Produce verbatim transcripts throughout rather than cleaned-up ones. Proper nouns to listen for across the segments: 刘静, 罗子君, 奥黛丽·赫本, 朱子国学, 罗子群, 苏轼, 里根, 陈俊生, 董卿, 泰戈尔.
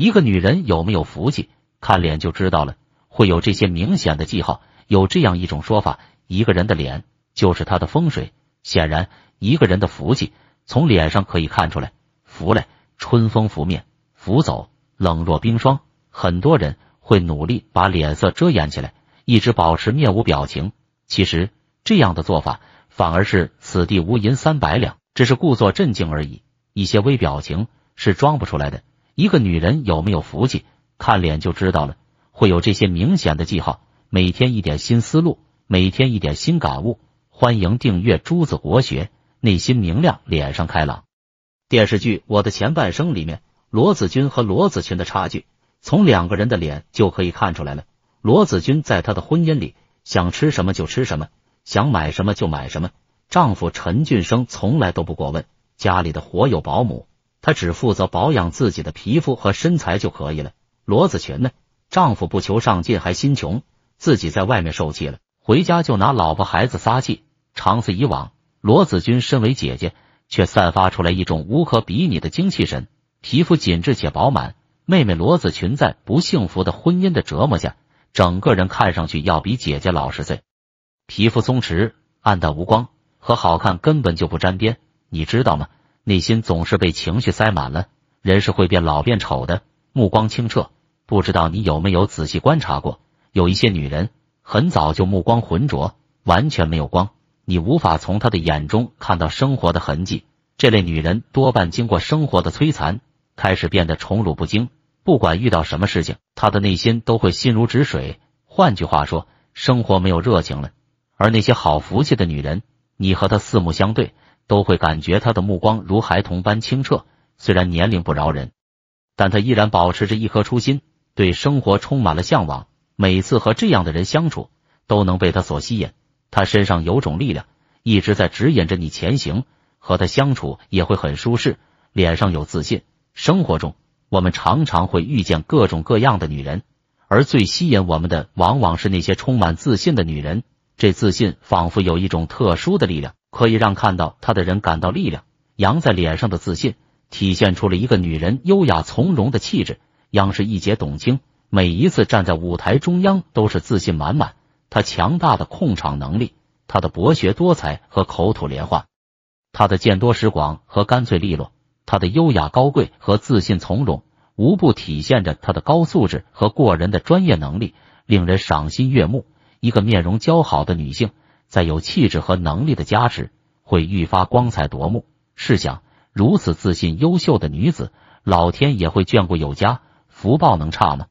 一个女人有没有福气，看脸就知道了，会有这些明显的记号。有这样一种说法，一个人的脸就是他的风水。显然，一个人的福气从脸上可以看出来。福来，春风拂面；福走，冷若冰霜。很多人会努力把脸色遮掩起来，一直保持面无表情。其实，这样的做法反而是此地无银三百两，只是故作镇静而已。一些微表情是装不出来的。一个女人有没有福气，看脸就知道了，会有这些明显的记号。每天一点新思路，每天一点新感悟。欢迎订阅朱子国学，内心明亮，脸上开朗。电视剧《我的前半生》里面，罗子君和罗子群的差距，从两个人的脸就可以看出来了。罗子君在她的婚姻里，想吃什么就吃什么，想买什么就买什么。丈夫陈俊生从来都不过问，家里的活有保姆，她只负责保养自己的皮肤和身材就可以了。罗子群呢，丈夫不求上进，还心穷，自己在外面受气了，回家就拿老婆孩子撒气。长此以往，罗子君身为姐姐，却散发出来一种无可比拟的精气神，皮肤紧致且饱满。妹妹罗子群在不幸福的婚姻的折磨下，整个人看上去要比姐姐老十岁，皮肤松弛，暗淡无光，和好看根本就不沾边。你知道吗？内心总是被情绪塞满了，人是会变老变丑的。目光清澈，不知道你有没有仔细观察过，有一些女人很早就目光浑浊，完全没有光，你无法从她的眼中看到生活的痕迹。这类女人多半经过生活的摧残，开始变得宠辱不惊，不管遇到什么事情，她的内心都会心如止水。换句话说，生活没有热情了。而那些好福气的女人，你和她四目相对，都会感觉她的目光如孩童般清澈，虽然年龄不饶人，但她依然保持着一颗初心，对生活充满了向往。每次和这样的人相处，都能被她所吸引。她身上有种力量，一直在指引着你前行，和她相处也会很舒适。脸上有自信。生活中，我们常常会遇见各种各样的女人，而最吸引我们的往往是那些充满自信的女人。这自信仿佛有一种特殊的力量，可以让看到她的人感到力量。扬在脸上的自信，体现出了一个女人优雅从容的气质。央视一姐董卿，每一次站在舞台中央都是自信满满。她强大的控场能力，她的博学多才和口吐莲花，她的见多识广和干脆利落，她的优雅高贵和自信从容，无不体现着她的高素质和过人的专业能力，令人赏心悦目。一个面容姣好的女性，在有气质和能力的加持，会愈发光彩夺目。试想，如此自信优秀的女子，老天也会眷顾有加，福报能差吗？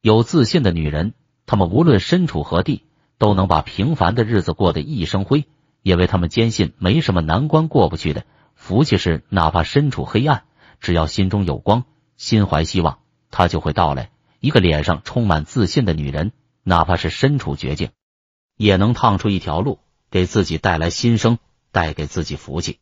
有自信的女人，她们无论身处何地，都能把平凡的日子过得熠熠生辉，因为她们坚信没什么难关过不去的。福气是，哪怕身处黑暗，只要心中有光，心怀希望，它就会到来。一个脸上充满自信的女人，哪怕是身处绝境，也能趟出一条路，给自己带来新生，带给自己福气。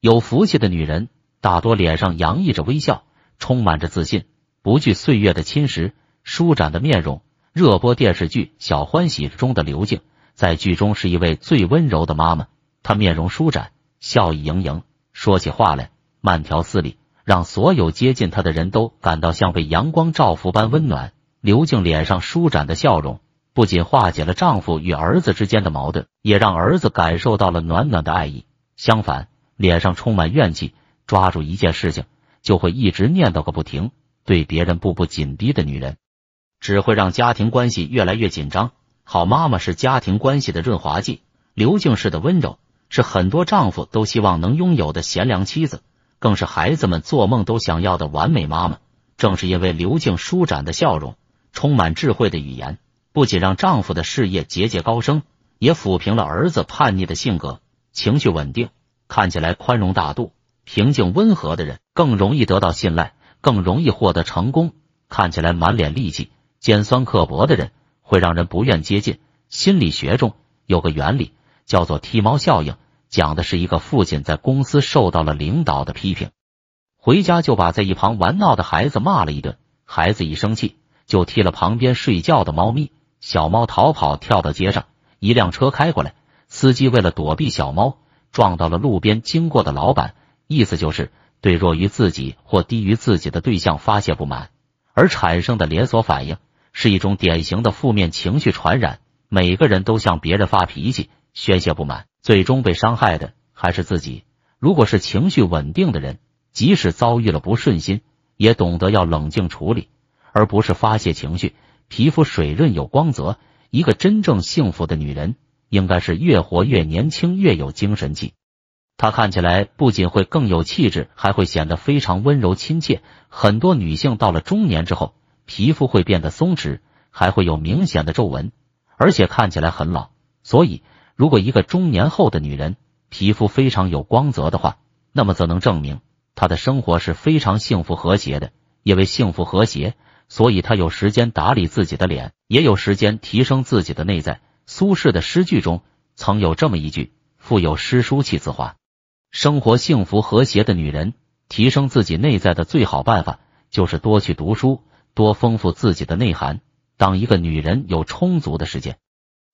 有福气的女人大多脸上洋溢着微笑，充满着自信，不惧岁月的侵蚀，舒展的面容。热播电视剧《小欢喜》中的刘静，在剧中是一位最温柔的妈妈，她面容舒展，笑意盈盈，说起话来慢条斯理，让所有接近她的人都感到像被阳光照拂般温暖。刘静脸上舒展的笑容，不仅化解了丈夫与儿子之间的矛盾，也让儿子感受到了暖暖的爱意。相反，脸上充满怨气，抓住一件事情就会一直念叨个不停，对别人步步紧逼的女人，只会让家庭关系越来越紧张。好妈妈是家庭关系的润滑剂，刘静式的温柔是很多丈夫都希望能拥有的贤良妻子，更是孩子们做梦都想要的完美妈妈。正是因为刘静舒展的笑容，充满智慧的语言，不仅让丈夫的事业节节高升，也抚平了儿子叛逆的性格。情绪稳定，看起来宽容大度、平静温和的人，更容易得到信赖，更容易获得成功。看起来满脸戾气、尖酸刻薄的人，会让人不愿接近。心理学中有个原理叫做剃毛效应，讲的是一个父亲在公司受到了领导的批评，回家就把在一旁玩闹的孩子骂了一顿，孩子一生气就踢了旁边睡觉的猫咪，小猫逃跑跳到街上，一辆车开过来，司机为了躲避小猫，撞到了路边经过的老板。意思就是对弱于自己或低于自己的对象发泄不满，而产生的连锁反应是一种典型的负面情绪传染，每个人都向别人发脾气，宣泄不满，最终被伤害的还是自己。如果是情绪稳定的人，即使遭遇了不顺心，也懂得要冷静处理，而不是发泄情绪。皮肤水润有光泽，一个真正幸福的女人，应该是越活越年轻，越有精神气。她看起来不仅会更有气质，还会显得非常温柔亲切。很多女性到了中年之后，皮肤会变得松弛，还会有明显的皱纹，而且看起来很老。所以，如果一个中年后的女人皮肤非常有光泽的话，那么则能证明她的生活是非常幸福和谐的。因为幸福和谐，所以她有时间打理自己的脸，也有时间提升自己的内在。苏轼的诗句中曾有这么一句：腹有诗书气自华。生活幸福和谐的女人，提升自己内在的最好办法就是多去读书，多丰富自己的内涵。当一个女人有充足的时间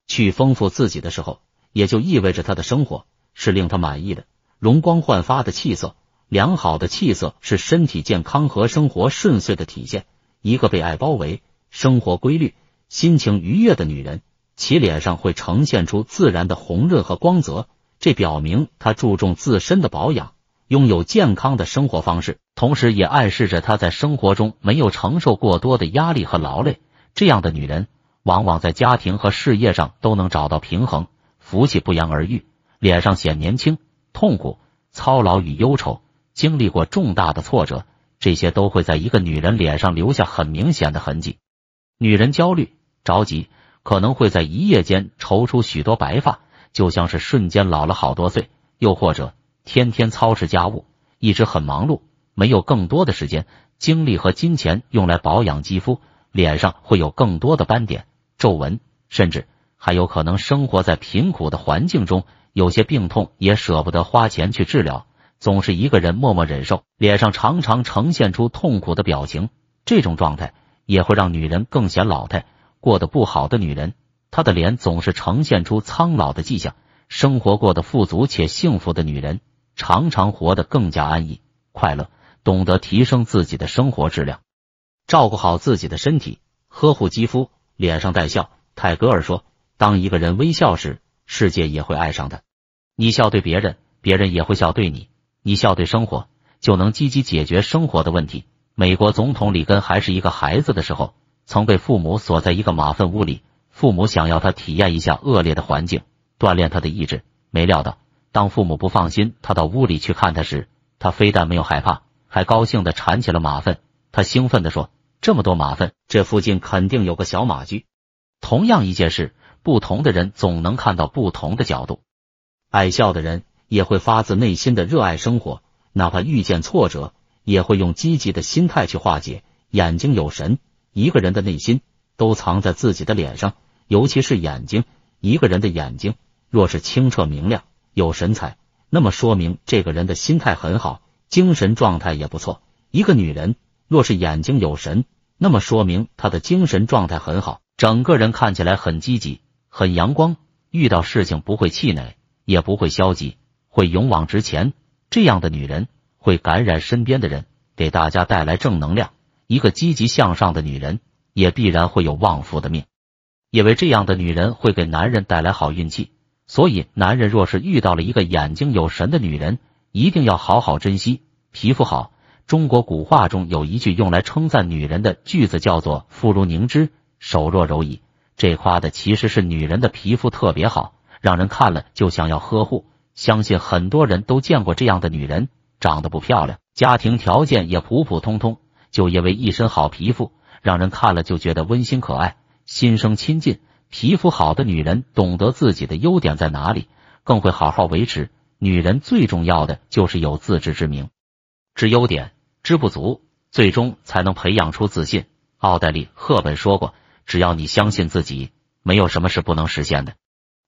去丰富自己的时候，也就意味着她的生活是令她满意的。容光焕发的气色，良好的气色是身体健康和生活顺遂的体现。一个被爱包围、生活规律、心情愉悦的女人，其脸上会呈现出自然的红润和光泽，这表明她注重自身的保养，拥有健康的生活方式，同时也暗示着她在生活中没有承受过多的压力和劳累。这样的女人往往在家庭和事业上都能找到平衡，福气不言而喻，脸上显年轻。痛苦、操劳与忧愁，经历过重大的挫折，这些都会在一个女人脸上留下很明显的痕迹。女人焦虑、着急，可能会在一夜间愁出许多白发，就像是瞬间老了好多岁。又或者天天操持家务，一直很忙碌，没有更多的时间、精力和金钱用来保养肌肤，脸上会有更多的斑点、皱纹，甚至还有可能生活在贫苦的环境中，有些病痛也舍不得花钱去治疗，总是一个人默默忍受，脸上常常呈现出痛苦的表情。这种状态也会让女人更显老态。过得不好的女人，她的脸总是呈现出苍老的迹象。生活过得富足且幸福的女人，常常活得更加安逸快乐，懂得提升自己的生活质量，照顾好自己的身体，呵护肌肤，脸上带笑。泰戈尔说，当一个人微笑时，世界也会爱上他。你笑对别人，别人也会笑对你。你笑对生活，就能积极解决生活的问题。美国总统里根还是一个孩子的时候，曾被父母锁在一个马粪屋里，父母想要他体验一下恶劣的环境，锻炼他的意志。没料到，当父母不放心他到屋里去看他时，他非但没有害怕，还高兴地铲起了马粪。他兴奋地说，这么多马粪，这附近肯定有个小马驹。同样一件事，不同的人总能看到不同的角度。爱笑的人也会发自内心的热爱生活，哪怕遇见挫折，也会用积极的心态去化解。眼睛有神，一个人的内心都藏在自己的脸上，尤其是眼睛。一个人的眼睛若是清澈明亮、有神采，那么说明这个人的心态很好，精神状态也不错。一个女人若是眼睛有神，那么说明她的精神状态很好，整个人看起来很积极、很阳光，遇到事情不会气馁，也不会消极，会勇往直前。这样的女人会感染身边的人，给大家带来正能量。一个积极向上的女人也必然会有旺夫的命，因为这样的女人会给男人带来好运气。所以男人若是遇到了一个眼睛有神的女人，一定要好好珍惜。皮肤好，中国古话中有一句用来称赞女人的句子，叫做肤如凝脂，手若柔荑。这夸的其实是女人的皮肤特别好，让人看了就想要呵护。相信很多人都见过这样的女人，长得不漂亮，家庭条件也普普通通，就因为一身好皮肤，让人看了就觉得温馨可爱，心生亲近。皮肤好的女人懂得自己的优点在哪里，更会好好维持。女人最重要的就是有自知之明，知优点，知不足，最终才能培养出自信。奥黛丽·赫本说过，只要你相信自己，没有什么是不能实现的。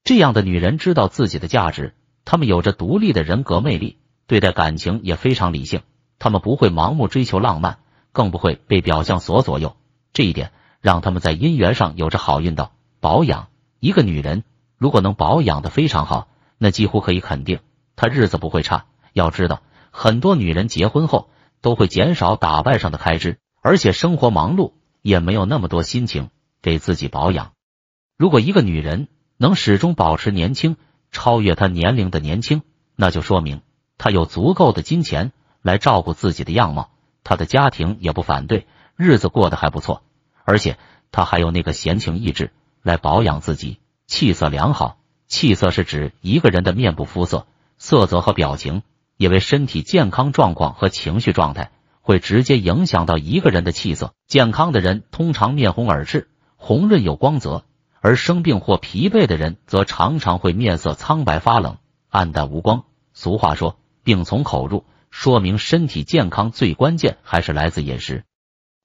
这样的女人知道自己的价值，她们有着独立的人格魅力，对待感情也非常理性。她们不会盲目追求浪漫，更不会被表象所左右，这一点让他们在姻缘上有着好运道。保养，一个女人如果能保养得非常好，那几乎可以肯定她日子不会差。要知道，很多女人结婚后都会减少打扮上的开支，而且生活忙碌，也没有那么多心情给自己保养。如果一个女人能始终保持年轻，超越她年龄的年轻，那就说明她有足够的金钱来照顾自己的样貌，她的家庭也不反对，日子过得还不错，而且她还有那个闲情逸致来保养自己。气色良好，气色是指一个人的面部肤色、色泽和表情，因为身体健康状况和情绪状态会直接影响到一个人的气色。健康的人通常面红耳赤，红润有光泽，而生病或疲惫的人则常常会面色苍白发冷，暗淡无光。俗话说病从口入，说明身体健康最关键还是来自饮食，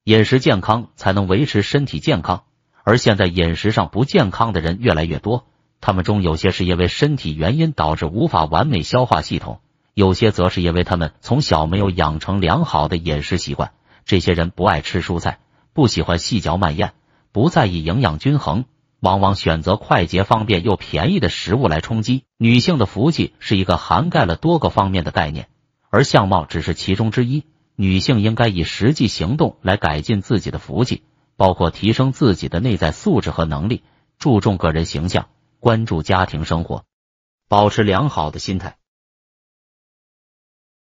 饮食健康才能维持身体健康。而现在饮食上不健康的人越来越多，他们中有些是因为身体原因导致无法完美消化系统，有些则是因为他们从小没有养成良好的饮食习惯。这些人不爱吃蔬菜，不喜欢细嚼慢咽，不在意营养均衡，往往选择快捷方便又便宜的食物来充饥。女性的福气是一个涵盖了多个方面的概念，而相貌只是其中之一。女性应该以实际行动来改进自己的福气，包括提升自己的内在素质和能力，注重个人形象，关注家庭生活，保持良好的心态。